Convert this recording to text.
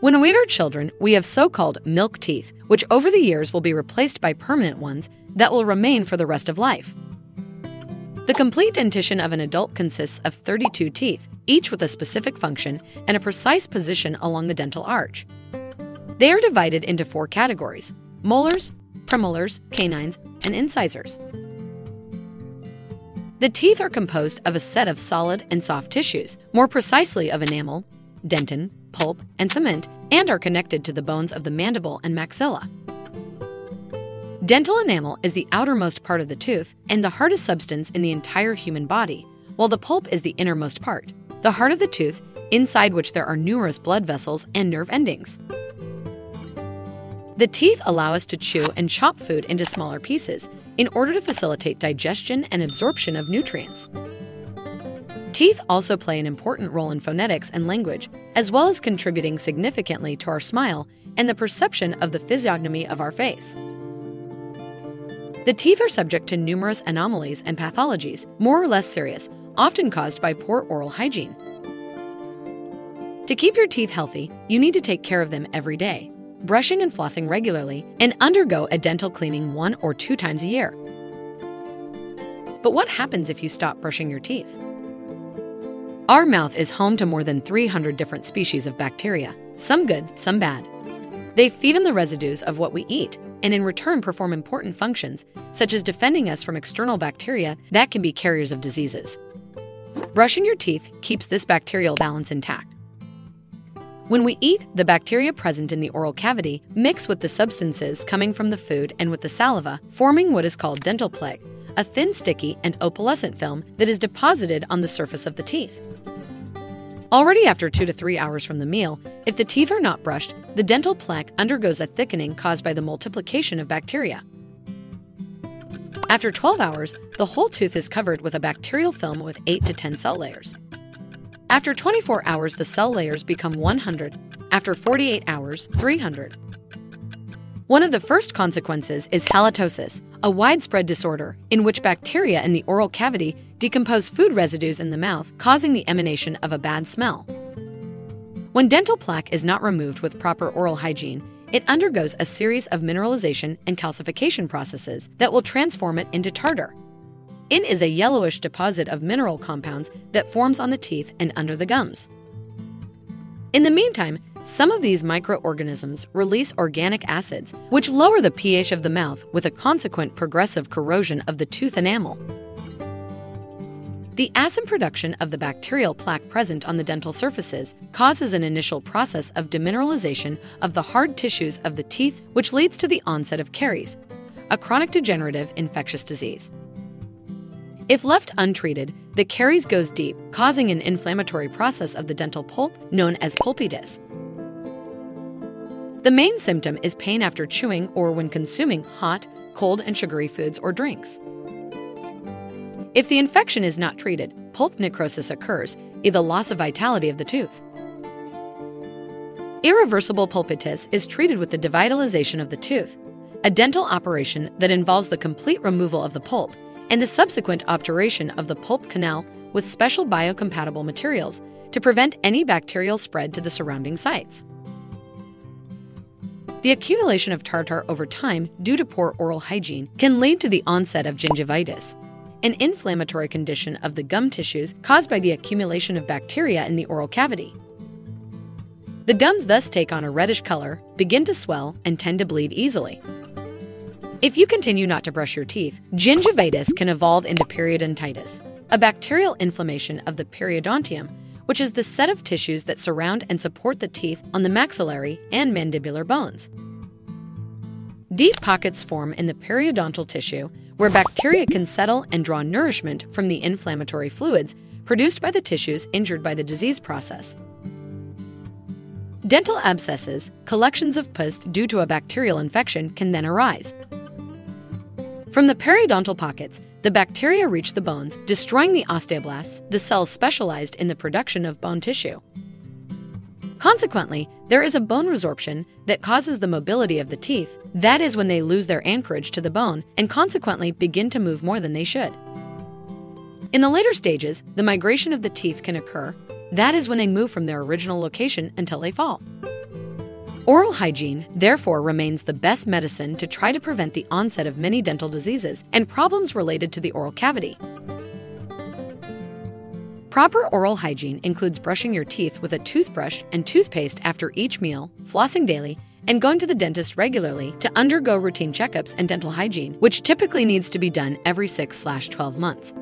When we are children, we have so-called milk teeth, which over the years will be replaced by permanent ones that will remain for the rest of life. The complete dentition of an adult consists of 32 teeth, each with a specific function and a precise position along the dental arch. They are divided into four categories: molars, premolars, canines, and incisors. The teeth are composed of a set of solid and soft tissues, more precisely of enamel, dentin, pulp, and cement, and are connected to the bones of the mandible and maxilla. Dental enamel is the outermost part of the tooth and the hardest substance in the entire human body, while the pulp is the innermost part, the heart of the tooth, inside which there are numerous blood vessels and nerve endings. The teeth allow us to chew and chop food into smaller pieces in order to facilitate digestion and absorption of nutrients. Teeth also play an important role in phonetics and language, as well as contributing significantly to our smile and the perception of the physiognomy of our face. The teeth are subject to numerous anomalies and pathologies, more or less serious, often caused by poor oral hygiene. To keep your teeth healthy, you need to take care of them every day, brushing and flossing regularly, and undergo a dental cleaning 1 or 2 times a year. But what happens if you stop brushing your teeth? Our mouth is home to more than 300 different species of bacteria, some good, some bad. They feed on the residues of what we eat, and in return perform important functions, such as defending us from external bacteria that can be carriers of diseases. Brushing your teeth keeps this bacterial balance intact. When we eat, the bacteria present in the oral cavity mix with the substances coming from the food and with the saliva, forming what is called dental plaque, a thin, sticky, and opalescent film that is deposited on the surface of the teeth. Already after 2 to 3 hours from the meal, if the teeth are not brushed, the dental plaque undergoes a thickening caused by the multiplication of bacteria. After 12 hours, the whole tooth is covered with a bacterial film with 8 to 10 cell layers. After 24 hours, the cell layers become 100, after 48 hours, 300. One of the first consequences is halitosis, a widespread disorder in which bacteria in the oral cavity decompose food residues in the mouth, causing the emanation of a bad smell. When dental plaque is not removed with proper oral hygiene, it undergoes a series of mineralization and calcification processes that will transform it into tartar. It is a yellowish deposit of mineral compounds that forms on the teeth and under the gums. In the meantime, some of these microorganisms release organic acids, which lower the pH of the mouth with a consequent progressive corrosion of the tooth enamel. The acid production of the bacterial plaque present on the dental surfaces causes an initial process of demineralization of the hard tissues of the teeth, which leads to the onset of caries, a chronic degenerative infectious disease. If left untreated, the caries goes deep, causing an inflammatory process of the dental pulp known as pulpitis. The main symptom is pain after chewing or when consuming hot, cold, and sugary foods or drinks. If the infection is not treated, pulp necrosis occurs, the loss of vitality of the tooth. Irreversible pulpitis is treated with the devitalization of the tooth, a dental operation that involves the complete removal of the pulp and the subsequent obturation of the pulp canal with special biocompatible materials to prevent any bacterial spread to the surrounding sites. The accumulation of tartar over time due to poor oral hygiene can lead to the onset of gingivitis, an inflammatory condition of the gum tissues caused by the accumulation of bacteria in the oral cavity. The gums thus take on a reddish color, begin to swell, and tend to bleed easily. If you continue not to brush your teeth, gingivitis can evolve into periodontitis, a bacterial inflammation of the periodontium, which is the set of tissues that surround and support the teeth on the maxillary and mandibular bones. Deep pockets form in the periodontal tissue where bacteria can settle and draw nourishment from the inflammatory fluids produced by the tissues injured by the disease process. Dental abscesses, collections of pus due to a bacterial infection, can then arise. From the periodontal pockets, the bacteria reach the bones, destroying the osteoblasts, the cells specialized in the production of bone tissue. Consequently, there is a bone resorption that causes the mobility of the teeth, that is when they lose their anchorage to the bone and consequently begin to move more than they should. In the later stages, the migration of the teeth can occur, that is when they move from their original location until they fall. Oral hygiene, therefore, remains the best medicine to try to prevent the onset of many dental diseases and problems related to the oral cavity. Proper oral hygiene includes brushing your teeth with a toothbrush and toothpaste after each meal, flossing daily, and going to the dentist regularly to undergo routine checkups and dental hygiene, which typically needs to be done every 6-12 months.